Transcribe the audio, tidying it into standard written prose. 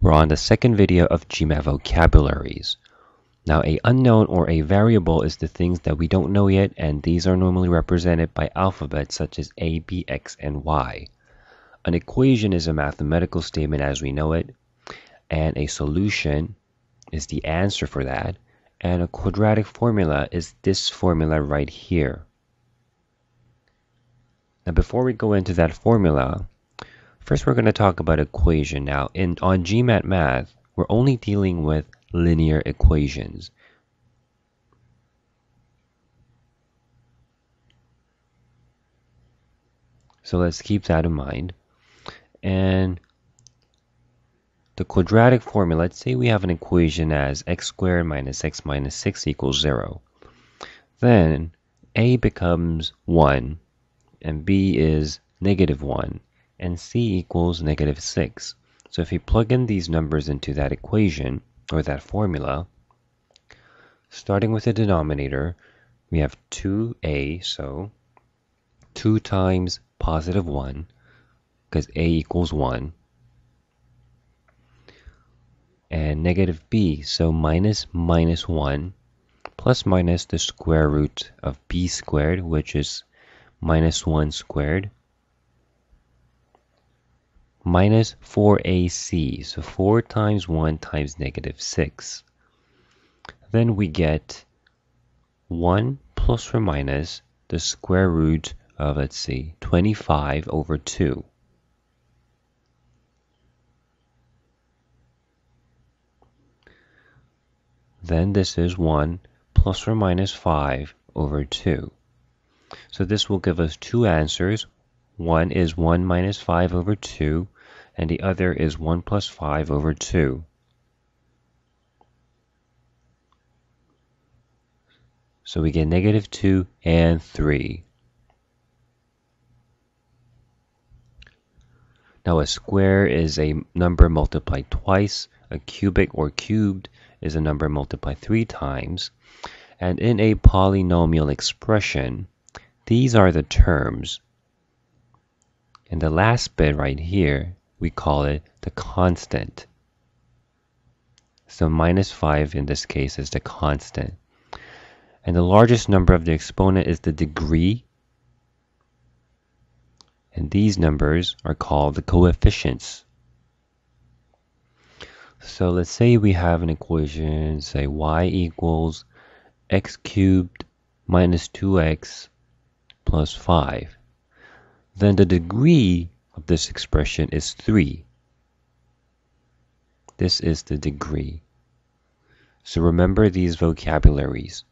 We're on the second video of GMAT vocabularies. Now, a unknown or a variable is the things that we don't know yet, and these are normally represented by alphabets such as A, B, X, and Y. An equation is a mathematical statement as we know it, and a solution is the answer for that, and a quadratic formula is this formula right here. Now, before we go into that formula, first, we're going to talk about equation. Now, on GMAT math, we're only dealing with linear equations. So let's keep that in mind. And the quadratic formula, let's say we have an equation as x squared minus x minus 6 equals 0. Then a becomes 1, and b is negative 1. And c equals negative 6. So if you plug in these numbers into that equation, or that formula, starting with the denominator, we have 2a, so 2 times positive 1, because a equals 1, and negative b, so minus 1, plus minus the square root of b squared, which is minus 1 squared, minus 4ac, so 4 times 1 times negative 6. Then we get 1 plus or minus the square root of, 25 over 2. Then this is 1 plus or minus 5 over 2. So this will give us two answers. One is 1 minus 5 over 2, and the other is 1 plus 5 over 2. So we get negative 2 and 3. Now, a square is a number multiplied twice, a cubic or cubed is a number multiplied 3 times, and in a polynomial expression, these are the terms. And the last bit right here, we call it the constant. So minus 5 in this case is the constant. And the largest number of the exponent is the degree. And these numbers are called the coefficients. So let's say we have an equation, say y equals x cubed minus 2x plus 5. Then the degree of this expression is 3. This is the degree. So remember these vocabularies.